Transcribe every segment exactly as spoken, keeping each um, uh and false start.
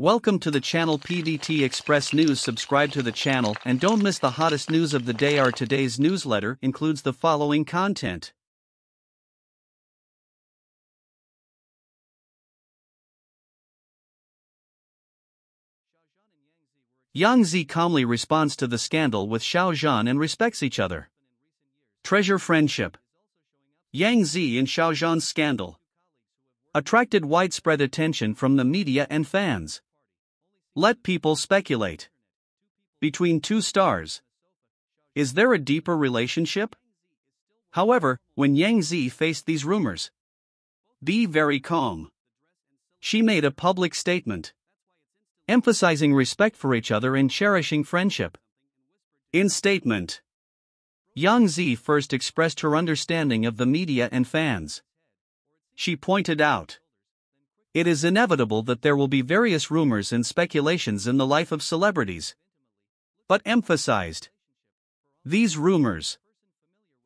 Welcome to the channel P V T Express News. Subscribe to the channel and don't miss the hottest news of the day. Our today's newsletter includes the following content. Yang Zi calmly responds to the scandal with Xiao Zhan and respects each other. Treasure friendship. Yang Zi and Xiao Zhan's scandal attracted widespread attention from the media and fans. Let people speculate. Between two stars, is there a deeper relationship? However, when Yang Zi faced these rumors, be very calm. She made a public statement, emphasizing respect for each other and cherishing friendship. In statement, Yang Zi first expressed her understanding of the media and fans. She pointed out, it is inevitable that there will be various rumors and speculations in the life of celebrities, but emphasized, these rumors,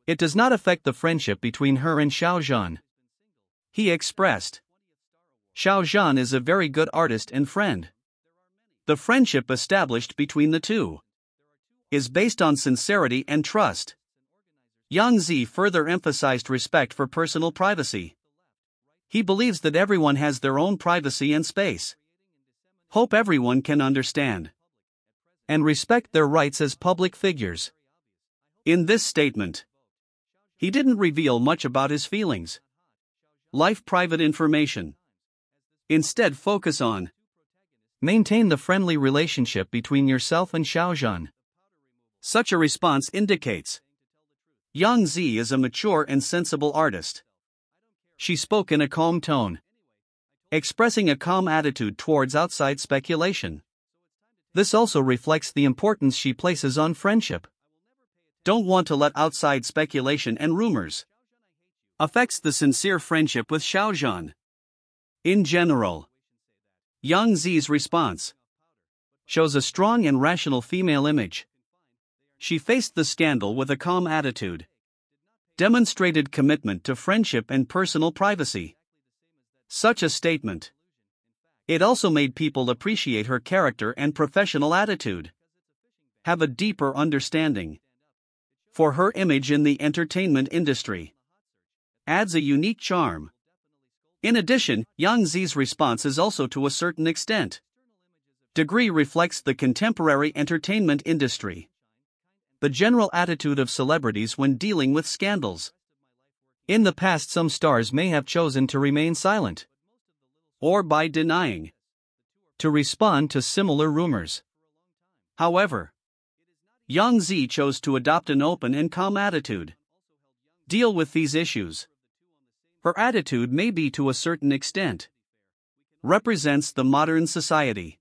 it does not affect the friendship between her and Xiao Zhan. He expressed, Xiao Zhan is a very good artist and friend. The friendship established between the two is based on sincerity and trust. Yang Zi further emphasized respect for personal privacy. He believes that everyone has their own privacy and space. Hope everyone can understand and respect their rights as public figures. In this statement, he didn't reveal much about his feelings, life, private information. Instead, focus on maintain the friendly relationship between yourself and Xiao Zhan. Such a response indicates Yang Zi is a mature and sensible artist. She spoke in a calm tone, expressing a calm attitude towards outside speculation. This also reflects the importance she places on friendship. Don't want to let outside speculation and rumors affects the sincere friendship with Xiao Zhan. In general, Yang Zi's response shows a strong and rational female image. She faced the scandal with a calm attitude, demonstrated commitment to friendship and personal privacy. Such a statement, it also made people appreciate her character and professional attitude, have a deeper understanding for her image in the entertainment industry, adds a unique charm. In addition, Yang Zi's response is also to a certain extent degree reflects the contemporary entertainment industry, the general attitude of celebrities when dealing with scandals. In the past, some stars may have chosen to remain silent or by denying to respond to similar rumors. However, Yang Zi chose to adopt an open and calm attitude, deal with these issues. Her attitude may be to a certain extent represents the modern society,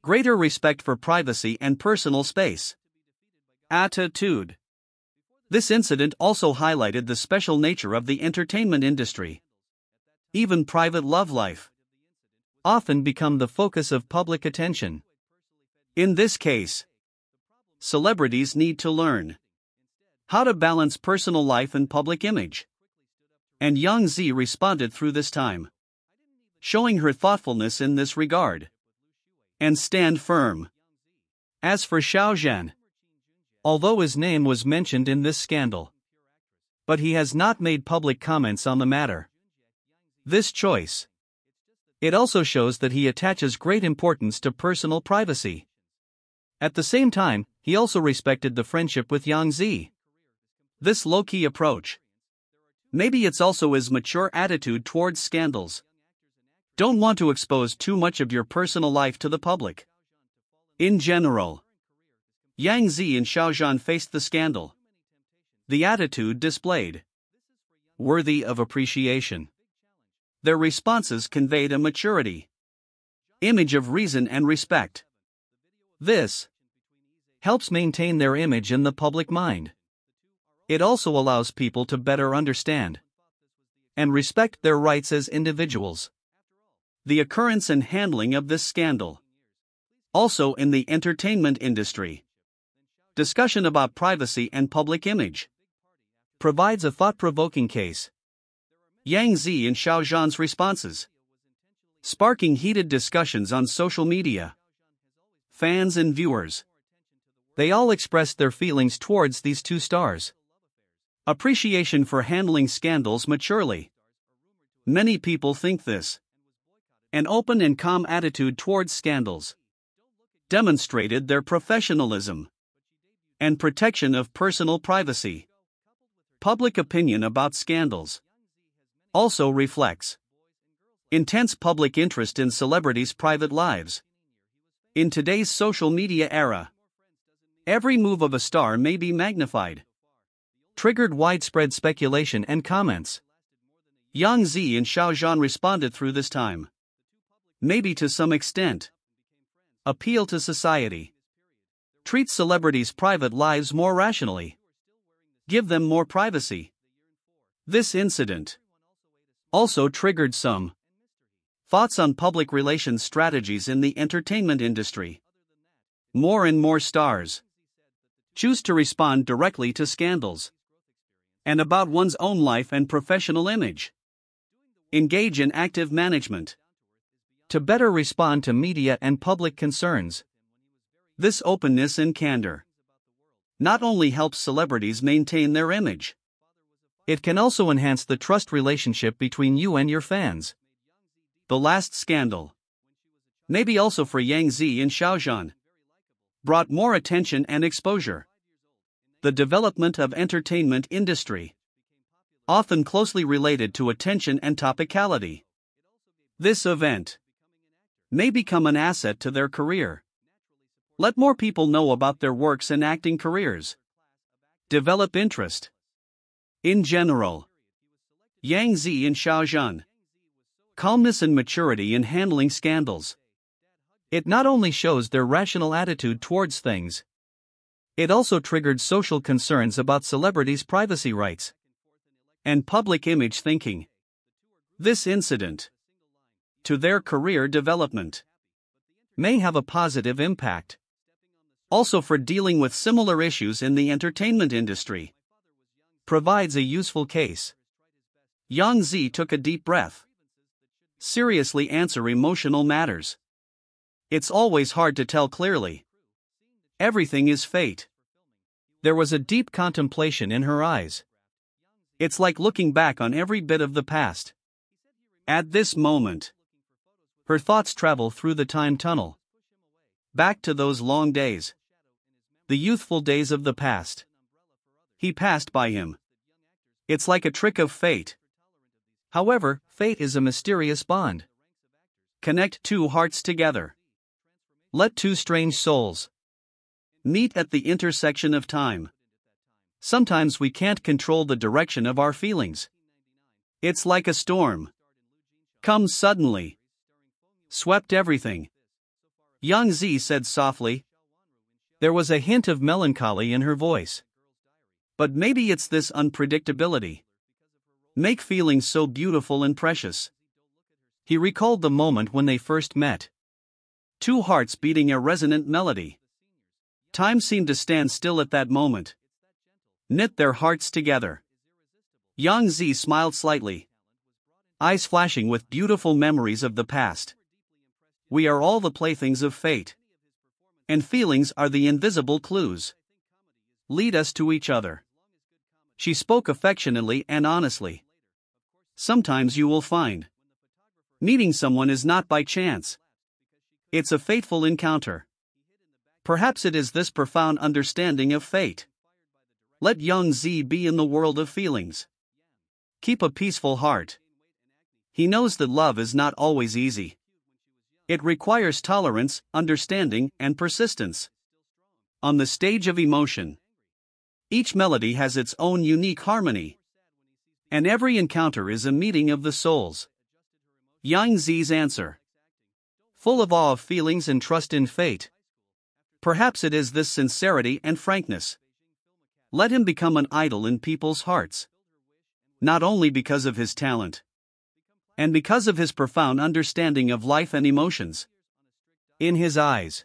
greater respect for privacy and personal space attitude. This incident also highlighted the special nature of the entertainment industry. Even private love life often become the focus of public attention. In this case, celebrities need to learn how to balance personal life and public image. And Yang Zi responded through this time, showing her thoughtfulness in this regard and stand firm. As for Xiao Zhan, although his name was mentioned in this scandal, but he has not made public comments on the matter. This choice, it also shows that he attaches great importance to personal privacy. At the same time, he also respected the friendship with Yang Zi. This low-key approach, maybe it's also his mature attitude towards scandals. Don't want to expose too much of your personal life to the public. In general, Yang Zi and Xiao Zhan faced the scandal. The attitude displayed, worthy of appreciation. Their responses conveyed a maturity, image of reason and respect. This helps maintain their image in the public mind. It also allows people to better understand and respect their rights as individuals. The occurrence and handling of this scandal, also in the entertainment industry, discussion about privacy and public image, provides a thought-provoking case. Yang Zi and Xiao Zhan's responses sparking heated discussions on social media. Fans and viewers, they all expressed their feelings towards these two stars. Appreciation for handling scandals maturely. Many people think this. An open and calm attitude towards scandals demonstrated their professionalism and protection of personal privacy. Public opinion about scandals also reflects intense public interest in celebrities' private lives. In today's social media era, every move of a star may be magnified, triggered widespread speculation and comments. Yang Zi and Xiao Zhan responded through this time, maybe to some extent, appeal to society, treat celebrities' private lives more rationally, give them more privacy. This incident also triggered some thoughts on public relations strategies in the entertainment industry. More and more stars choose to respond directly to scandals and about one's own life and professional image. Engage in active management to better respond to media and public concerns. This openness and candor not only helps celebrities maintain their image, it can also enhance the trust relationship between you and your fans. The last scandal, maybe also for Yang Zi and Xiao Zhan, brought more attention and exposure. The development of entertainment industry, often closely related to attention and topicality. This event may become an asset to their career. Let more people know about their works and acting careers. Develop interest. In general, Yang Zi and Xiao Zhan, calmness and maturity in handling scandals. It not only shows their rational attitude towards things, it also triggered social concerns about celebrities' privacy rights and public image thinking. This incident, to their career development, may have a positive impact also for dealing with similar issues in the entertainment industry. Provides a useful case. Yang Zi took a deep breath. Seriously answer emotional matters. It's always hard to tell clearly. Everything is fate. There was a deep contemplation in her eyes. It's like looking back on every bit of the past. At this moment, her thoughts travel through the time tunnel, back to those long days, the youthful days of the past. He passed by him. It's like a trick of fate. However, fate is a mysterious bond. Connect two hearts together. Let two strange souls meet at the intersection of time. Sometimes we can't control the direction of our feelings. It's like a storm. Comes suddenly. Swept everything. Yang Zi said softly. There was a hint of melancholy in her voice. But maybe it's this unpredictability. Make feelings so beautiful and precious. He recalled the moment when they first met. Two hearts beating a resonant melody. Time seemed to stand still at that moment. Knit their hearts together. Yang Zi smiled slightly, eyes flashing with beautiful memories of the past. We are all the playthings of fate, and feelings are the invisible clues. Lead us to each other. She spoke affectionately and honestly. Sometimes you will find meeting someone is not by chance. It's a fateful encounter. Perhaps it is this profound understanding of fate. Let Yang Zi be in the world of feelings. Keep a peaceful heart. He knows that love is not always easy. It requires tolerance, understanding, and persistence. On the stage of emotion, each melody has its own unique harmony, and every encounter is a meeting of the souls. Yang Zi's answer, full of awe of feelings and trust in fate. Perhaps it is this sincerity and frankness. Let him become an idol in people's hearts, not only because of his talent, and because of his profound understanding of life and emotions. In his eyes,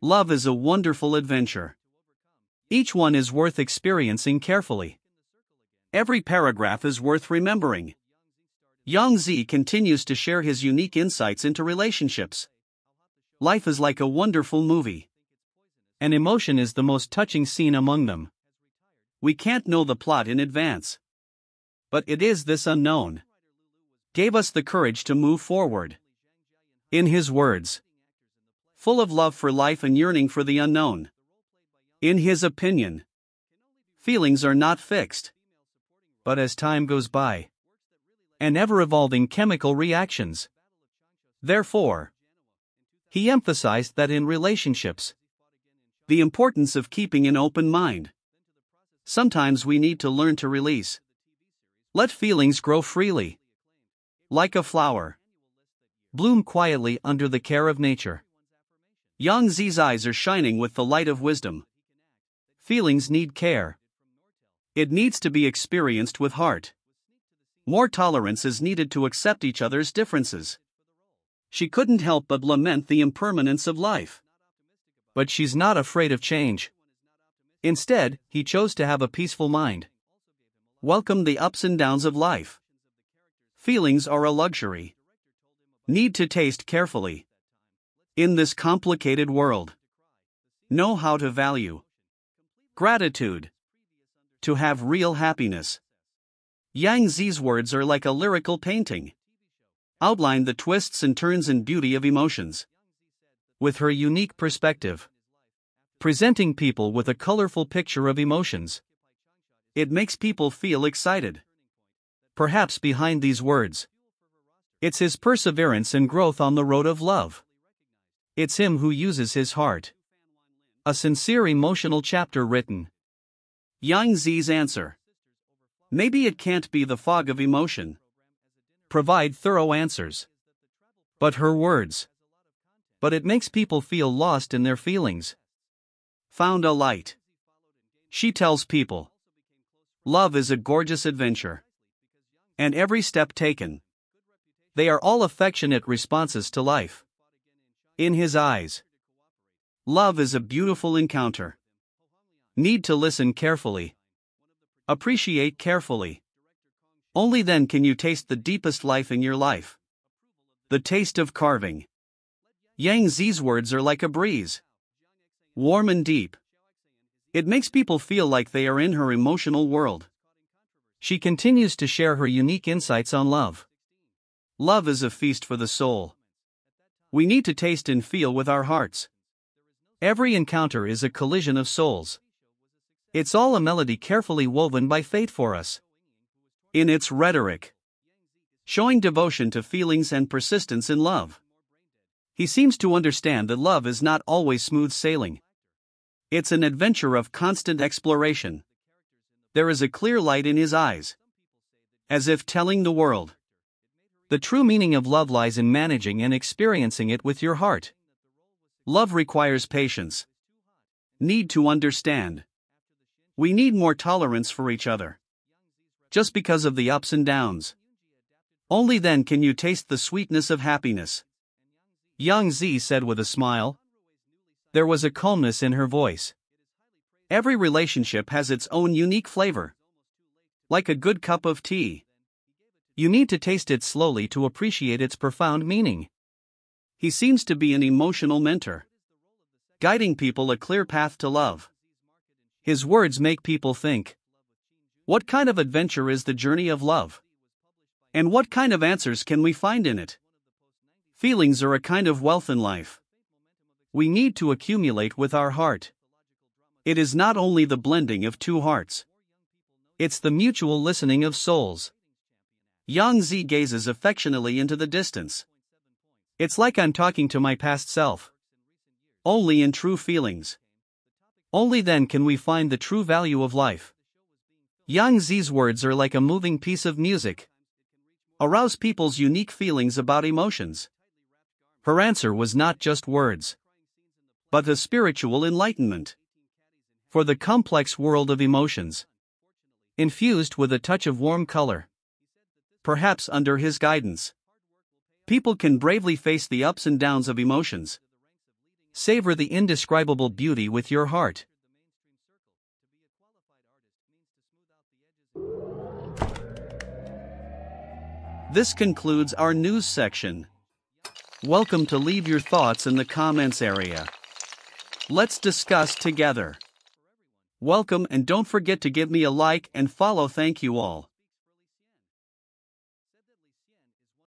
love is a wonderful adventure. Each one is worth experiencing carefully. Every paragraph is worth remembering. Yang Zi continues to share his unique insights into relationships. Life is like a wonderful movie. And emotion is the most touching scene among them. We can't know the plot in advance. But it is this unknown gave us the courage to move forward. In his words, full of love for life and yearning for the unknown. In his opinion, feelings are not fixed, but as time goes by, and ever-evolving chemical reactions. Therefore, he emphasized that in relationships, the importance of keeping an open mind. Sometimes we need to learn to release. Let feelings grow freely. Like a flower. Bloom quietly under the care of nature. Yang Zi's eyes are shining with the light of wisdom. Feelings need care. It needs to be experienced with heart. More tolerance is needed to accept each other's differences. She couldn't help but lament the impermanence of life. But she's not afraid of change. Instead, he chose to have a peaceful mind. Welcome the ups and downs of life. Feelings are a luxury. Need to taste carefully. In this complicated world, know how to value gratitude to have real happiness. Yang Zi's words are like a lyrical painting. Outline the twists and turns and beauty of emotions. With her unique perspective, presenting people with a colorful picture of emotions. It makes people feel excited. Perhaps behind these words, it's his perseverance and growth on the road of love. It's him who uses his heart. A sincere emotional chapter written. Yang Zi's answer. Maybe it can't be the fog of emotion. Provide thorough answers. But her words. But it makes people feel lost in their feelings. Found a light. She tells people. Love is a gorgeous adventure. And every step taken. They are all affectionate responses to life. In his eyes. Love is a beautiful encounter. Need to listen carefully. Appreciate carefully. Only then can you taste the deepest life in your life. The taste of carving. Yang Zi's words are like a breeze. Warm and deep. It makes people feel like they are in her emotional world. She continues to share her unique insights on love. Love is a feast for the soul. We need to taste and feel with our hearts. Every encounter is a collision of souls. It's all a melody carefully woven by fate for us. In its rhetoric, showing devotion to feelings and persistence in love. He seems to understand that love is not always smooth sailing. It's an adventure of constant exploration. There is a clear light in his eyes, as if telling the world. The true meaning of love lies in managing and experiencing it with your heart. Love requires patience. Need to understand. We need more tolerance for each other. Just because of the ups and downs. Only then can you taste the sweetness of happiness. Yang Zi said with a smile. There was a calmness in her voice. Every relationship has its own unique flavor. Like a good cup of tea. You need to taste it slowly to appreciate its profound meaning. He seems to be an emotional mentor, guiding people a clear path to love. His words make people think. What kind of adventure is the journey of love? And what kind of answers can we find in it? Feelings are a kind of wealth in life. We need to accumulate with our heart. It is not only the blending of two hearts. It's the mutual listening of souls. Yang Zi gazes affectionately into the distance. It's like I'm talking to my past self. Only in true feelings. Only then can we find the true value of life. Yang Zi's words are like a moving piece of music. Arouse people's unique feelings about emotions. Her answer was not just words, but a spiritual enlightenment. For the complex world of emotions. Infused with a touch of warm color. Perhaps under his guidance, people can bravely face the ups and downs of emotions. Savor the indescribable beauty with your heart. This concludes our news section. Welcome to leave your thoughts in the comments area. Let's discuss together. Welcome and don't forget to give me a like and follow. Thank you all.